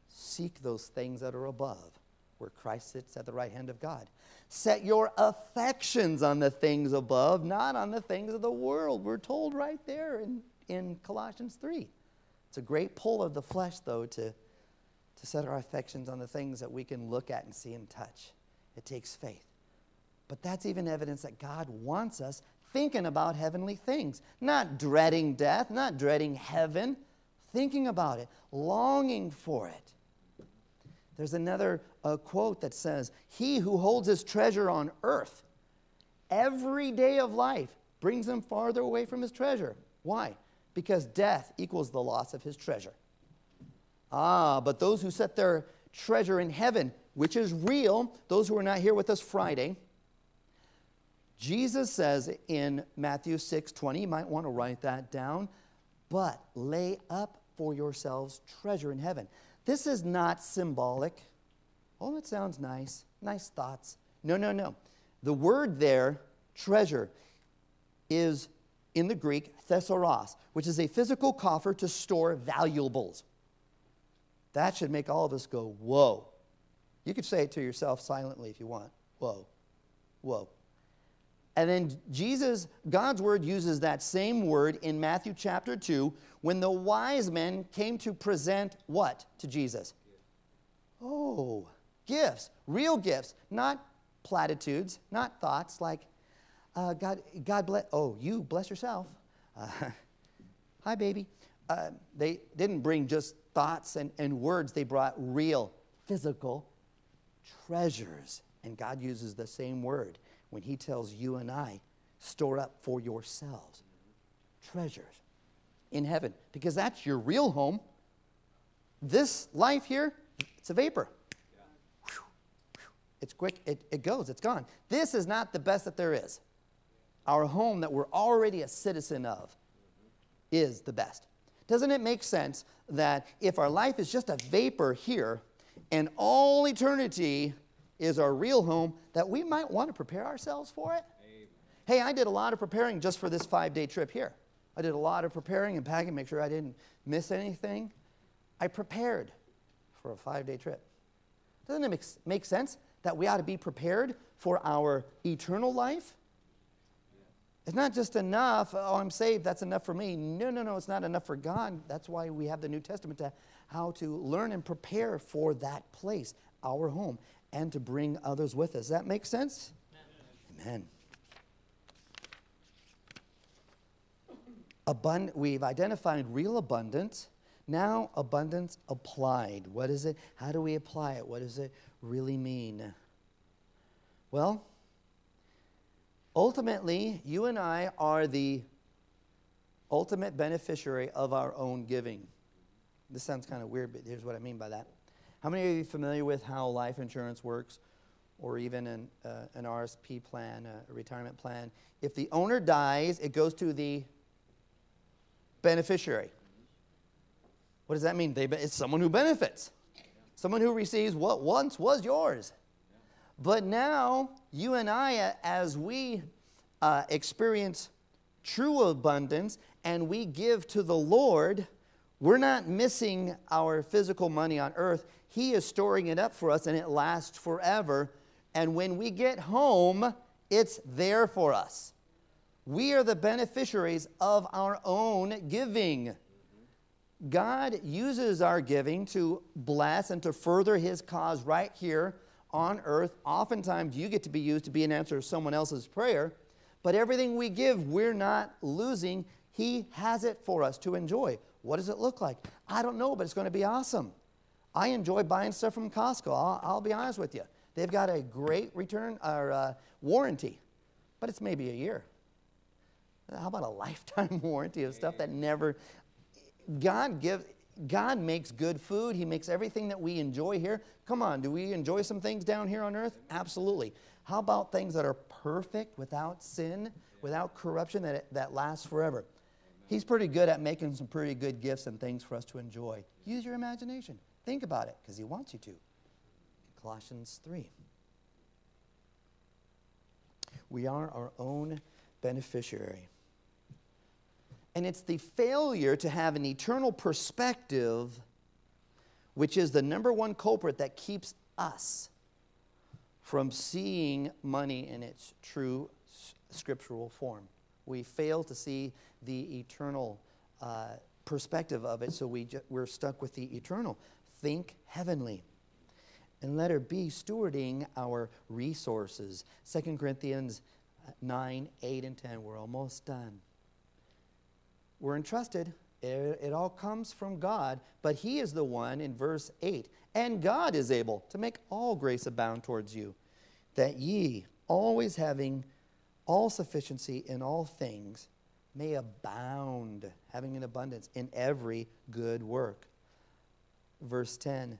seek those things that are above, where Christ sits at the right hand of God. Set your affections on the things above, not on the things of the world. We're told right there in, in Colossians three. It's a great pull of the flesh, though, to, to set our affections on the things that we can look at and see and touch. It takes faith. But that's even evidence that God wants us thinking about heavenly things, not dreading death, not dreading heaven, thinking about it, longing for it. There's another uh, quote that says, he who holds his treasure on earth every day of life brings him farther away from his treasure. Why? Because death equals the loss of his treasure. Ah, but those who set their treasure in heaven, which is real, those who are not here with us Friday, Jesus says in Matthew six twenty, you might want to write that down, but lay up for yourselves treasure in heaven. This is not symbolic. Oh, that sounds nice. Nice thoughts. No, no, no. The word there, treasure, is in the Greek thesaurus, which is a physical coffer to store valuables. That should make all of us go, whoa. You could say it to yourself silently if you want. Whoa, whoa. And then Jesus, God's word uses that same word in Matthew chapter two when the wise men came to present what to Jesus? Oh, gifts, real gifts, not platitudes, not thoughts like, uh, God, God bless, oh, you bless yourself. Uh, hi, baby. Uh, they didn't bring just thoughts and, and words. They brought real physical treasures. And God uses the same word when he tells you and I, store up for yourselves treasures in heaven, because that's your real home. This life here, it's a vapor. Yeah. It's quick, it, it goes, it's gone. This is not the best that there is. Our home that we're already a citizen of is the best. Doesn't it make sense that if our life is just a vapor here and all eternity is our real home, that we might want to prepare ourselves for it? Amen. Hey, I did a lot of preparing just for this five-day trip here. I did a lot of preparing and packing, make sure I didn't miss anything. I prepared for a five-day trip. Doesn't it make, make sense that we ought to be prepared for our eternal life? Yeah. It's not just enough, oh, I'm saved, that's enough for me. No, no, no, it's not enough for God. That's why we have the New Testament to how to learn and prepare for that place, our home, and to bring others with us. Does that make sense? Amen. Amen. Abund- we've identified real abundance. Now abundance applied. What is it? How do we apply it? What does it really mean? Well, ultimately, you and I are the ultimate beneficiary of our own giving. This sounds kind of weird, but here's what I mean by that. How many of you are familiar with how life insurance works, or even an, uh, an R S P plan, a retirement plan? If the owner dies, it goes to the beneficiary. What does that mean? They, it's someone who benefits. Someone who receives what once was yours. But now, you and I, as we uh, experience true abundance and we give to the Lord, we're not missing our physical money on earth. He is storing it up for us, and it lasts forever. And when we get home, it's there for us. We are the beneficiaries of our own giving. God uses our giving to bless and to further his cause right here on earth. Oftentimes, you get to be used to be an answer to someone else's prayer. But everything we give, we're not losing. He has it for us to enjoy. What does it look like? I don't know, but it's going to be awesome. I enjoy buying stuff from Costco. I'll, I'll be honest with you. They've got a great return or uh, warranty, but it's maybe a year. How about a lifetime warranty of stuff that never... God gives, God makes good food. He makes everything that we enjoy here. Come on, do we enjoy some things down here on earth? Absolutely. How about things that are perfect, without sin, without corruption, that, that lasts forever? He's pretty good at making some pretty good gifts and things for us to enjoy. Use your imagination. Think about it, because he wants you to. Colossians three. We are our own beneficiary. And it's the failure to have an eternal perspective, which is the number one culprit that keeps us from seeing money in its true scriptural form. We fail to see the eternal uh, perspective of it, so we ju- we're stuck with the eternal. Think heavenly. And letter B, stewarding our resources. Second Corinthians nine, eight, and ten. We're almost done. We're entrusted. It, it all comes from God, but he is the one in verse eight. And God is able to make all grace abound towards you, that ye, always having all sufficiency in all things, may abound, having an abundance in every good work. Verse ten.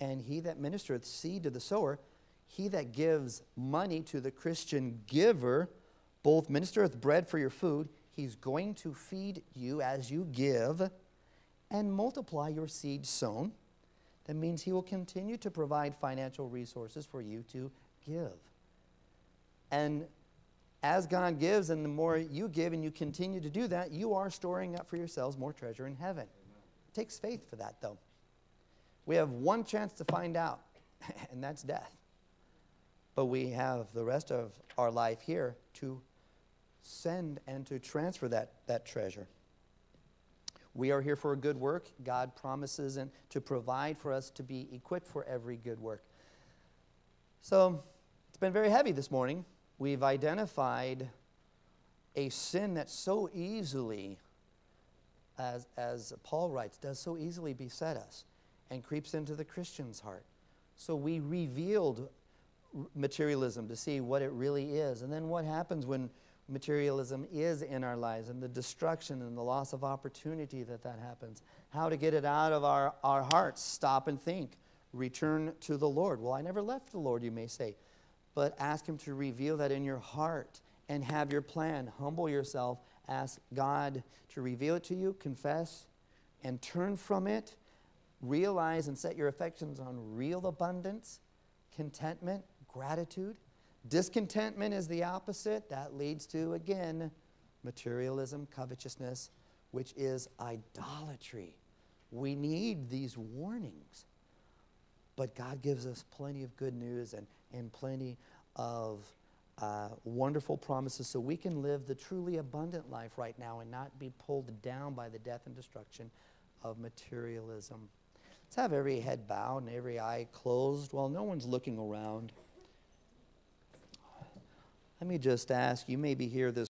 And he that ministereth seed to the sower, he that gives money to the Christian giver, both ministereth bread for your food. He's going to feed you as you give and multiply your seed sown. That means he will continue to provide financial resources for you to give. And as God gives, and the more you give and you continue to do that, you are storing up for yourselves more treasure in heaven. It takes faith for that, though. We have one chance to find out, and that's death. But we have the rest of our life here to send and to transfer that, that treasure. We are here for a good work. God promises and to provide for us to be equipped for every good work. So it's been very heavy this morning. We've identified a sin that so easily, as, as Paul writes, does so easily beset us and creeps into the Christian's heart. So we revealed materialism to see what it really is, and then what happens when materialism is in our lives, and the destruction and the loss of opportunity that that happens, how to get it out of our, our hearts. Stop and think. Return to the Lord. Well, I never left the Lord, you may say, but ask him to reveal that in your heart and have your plan. Humble yourself. Ask God to reveal it to you. Confess and turn from it. Realize and set your affections on real abundance, contentment, gratitude. Discontentment is the opposite. That leads to, again, materialism, covetousness, which is idolatry. We need these warnings. But God gives us plenty of good news and, and plenty of uh, wonderful promises, so we can live the truly abundant life right now and not be pulled down by the death and destruction of materialism. Let's have every head bowed and every eye closed while no one's looking around. Let me just ask, you may be here this